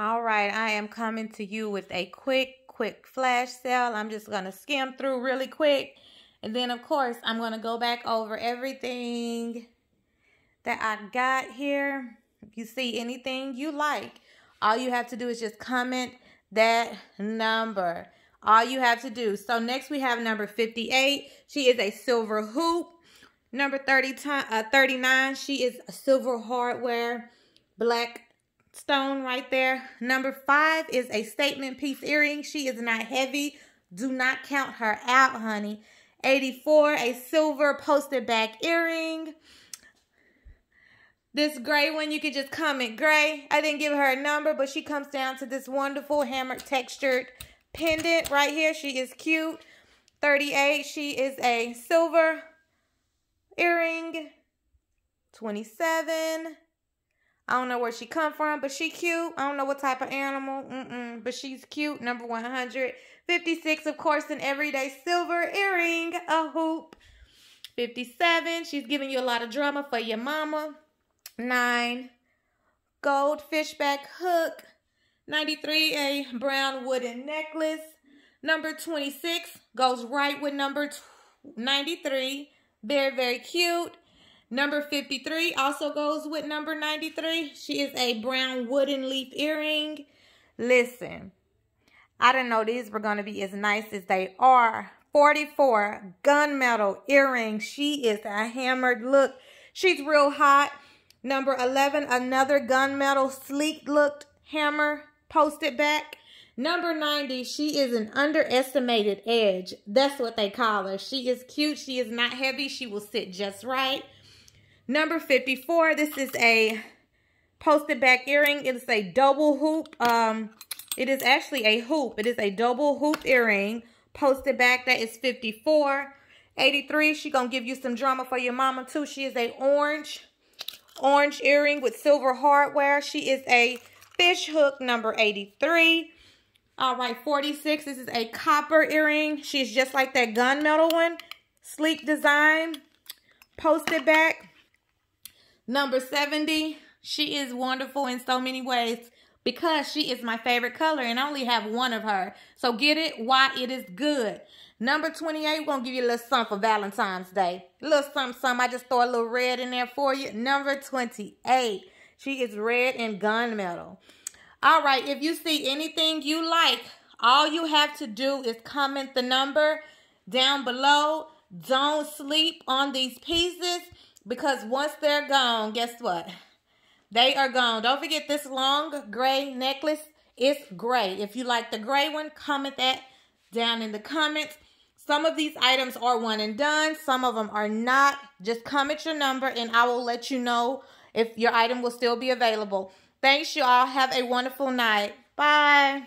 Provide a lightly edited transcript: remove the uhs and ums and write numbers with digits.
All right, I am coming to you with a quick flash sale. I'm just going to skim through really quick. And then, of course, I'm going to go back over everything that I got here. If you see anything you like, all you have to do is just comment that number. All you have to do. So next we have number 58. She is a silver hoop. Number 39. She is a silver hardware, black stone right there. Number 5 is a statement piece earring. She is not heavy. Do not count her out, honey. 84, a silver posted back earring. This gray one, you can just comment gray. I didn't give her a number, but she comes down to this wonderful hammered textured pendant right here. She is cute. 38, she is a silver earring. 27, I don't know where she come from, but she cute. I don't know what type of animal, but she's cute. Number 156, of course, an everyday silver earring, a hoop. 57, she's giving you a lot of drama for your mama. 9, gold fishback hook. 93, a brown wooden necklace. Number 26 goes right with number 93. Very, very cute. Number 53 also goes with number 93. She is a brown wooden leaf earring. Listen, I didn't know these were going to be as nice as they are. 44, gunmetal earring. She is a hammered look. She's real hot. Number 11, another gunmetal sleek looked hammer posted back. Number 90, she is an underestimated edge. That's what they call her. She is cute. She is not heavy. She will sit just right. Number 54, this is a posted back earring. It is a double hoop. It is actually a hoop. It is a double hoop earring posted back. That is 54. 83, she gonna give you some drama for your mama too. She is a orange earring with silver hardware. She is a fish hook, number 83. All right, 46, this is a copper earring. She's just like that gunmetal one. Sleek design, posted back. Number 70, she is wonderful in so many ways because she is my favorite color and I only have one of her. So get it, why it is good. Number 28, we're going to give you a little something for Valentine's Day. A little something. I just throw a little red in there for you. Number 28, she is red and gunmetal. All right, if you see anything you like, all you have to do is comment the number down below. Don't sleep on these pieces. Because once they're gone, guess what? They are gone. Don't forget this long gray necklace. It's gray. If you like the gray one, comment that down in the comments. Some of these items are one and done. Some of them are not. Just comment your number and I will let you know if your item will still be available. Thanks, you all. Have a wonderful night. Bye.